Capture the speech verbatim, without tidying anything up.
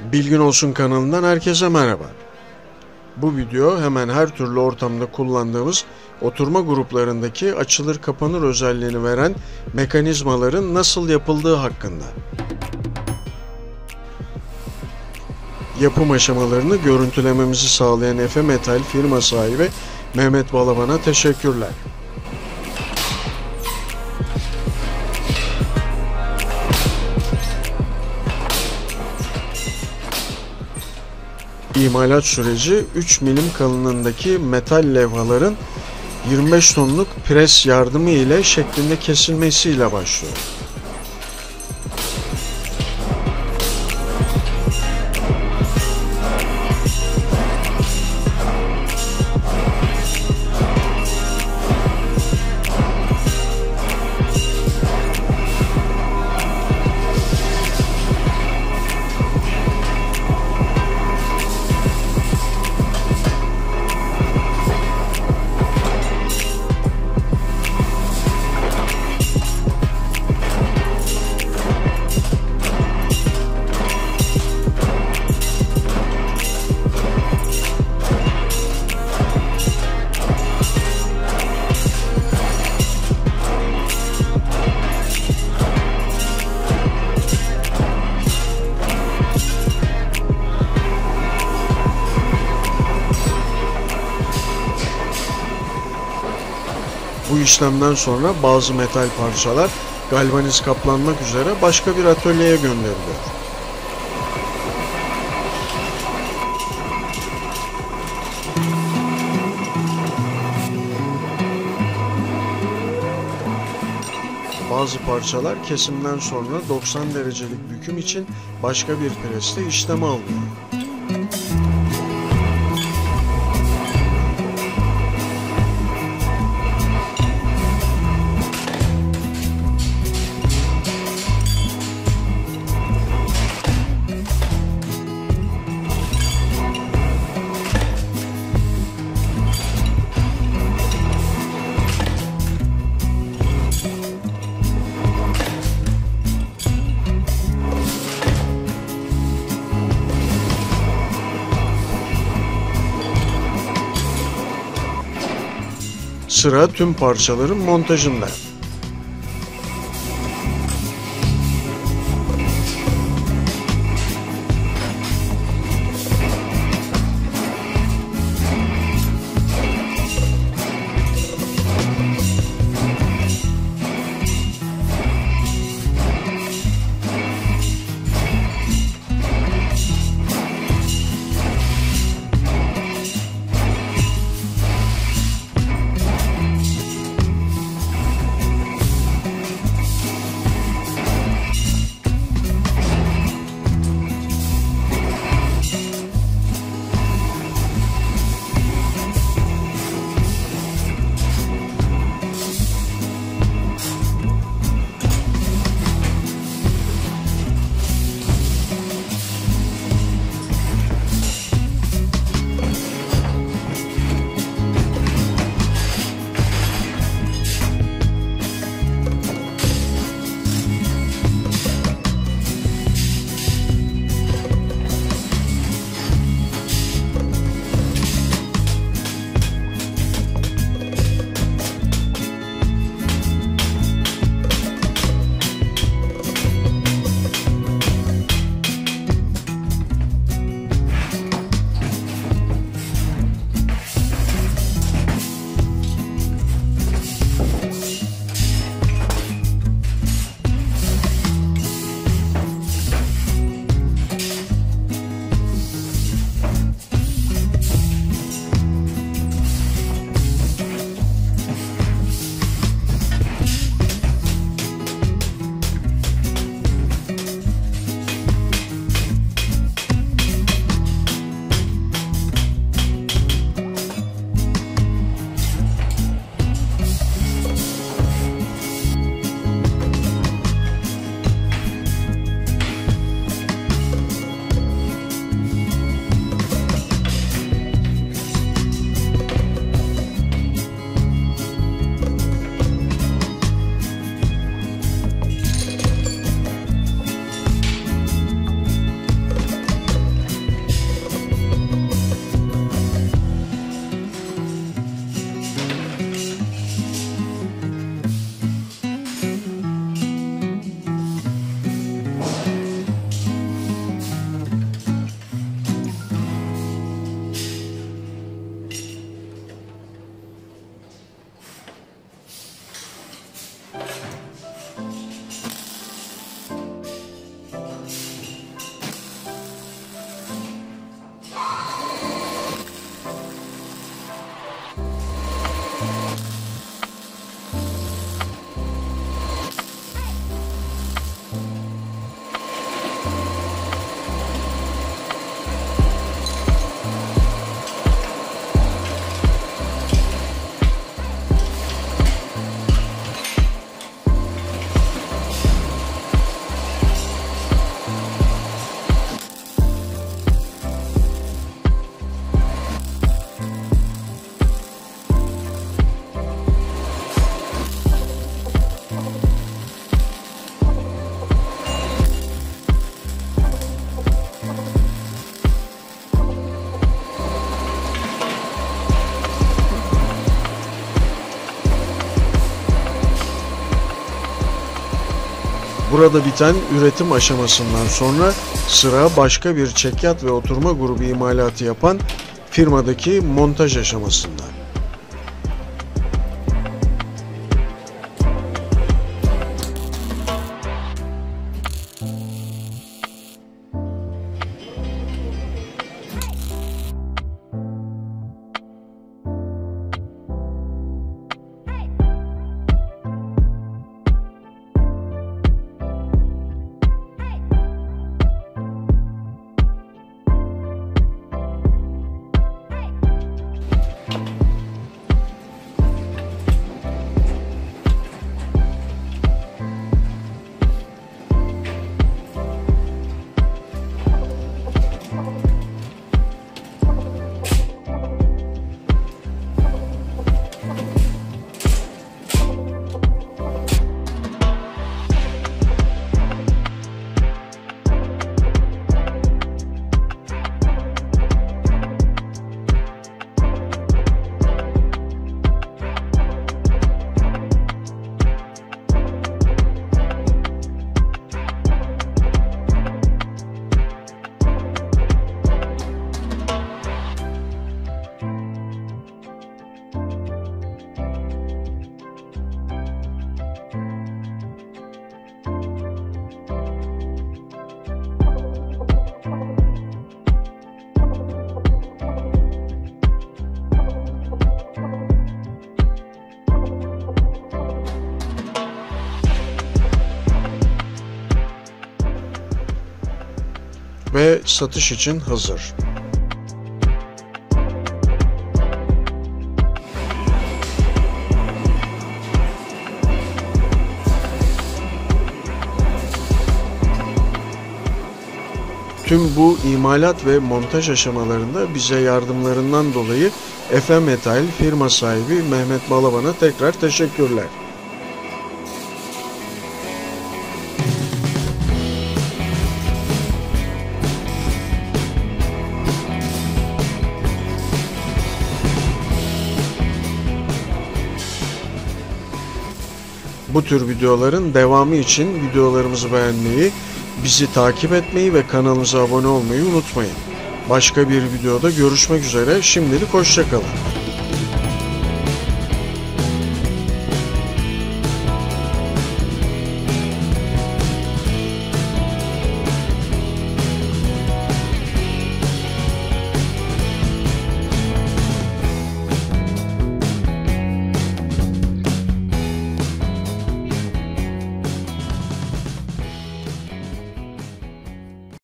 Bilgin Olsun kanalından herkese merhaba. Bu video hemen her türlü ortamda kullandığımız oturma gruplarındaki açılır kapanır özelliğini veren mekanizmaların nasıl yapıldığı hakkında. Yapım aşamalarını görüntülememizi sağlayan Efe Metal firma sahibi Mehmet Balaban'a teşekkürler. İmalat süreci üç milimetre kalınlığındaki metal levhaların yirmi beş tonluk pres yardımı ile şeklinde kesilmesiyle başlıyor. Bu işlemden sonra bazı metal parçalar galvaniz kaplanmak üzere başka bir atölyeye gönderiliyor. Bazı parçalar kesimden sonra doksan derecelik büküm için başka bir preste işleme alınıyor. Sıra tüm parçaların montajında. Burada biten üretim aşamasından sonra sıra başka bir çekyat ve oturma grubu imalatı yapan firmadaki montaj aşamasında. Ve satış için hazır. Tüm bu imalat ve montaj aşamalarında bize yardımlarından dolayı Efe Metal firma sahibi Mehmet Balaban'a tekrar teşekkürler. Bu tür videoların devamı için videolarımızı beğenmeyi, bizi takip etmeyi ve kanalımıza abone olmayı unutmayın. Başka bir videoda görüşmek üzere, şimdilik hoşça kalın.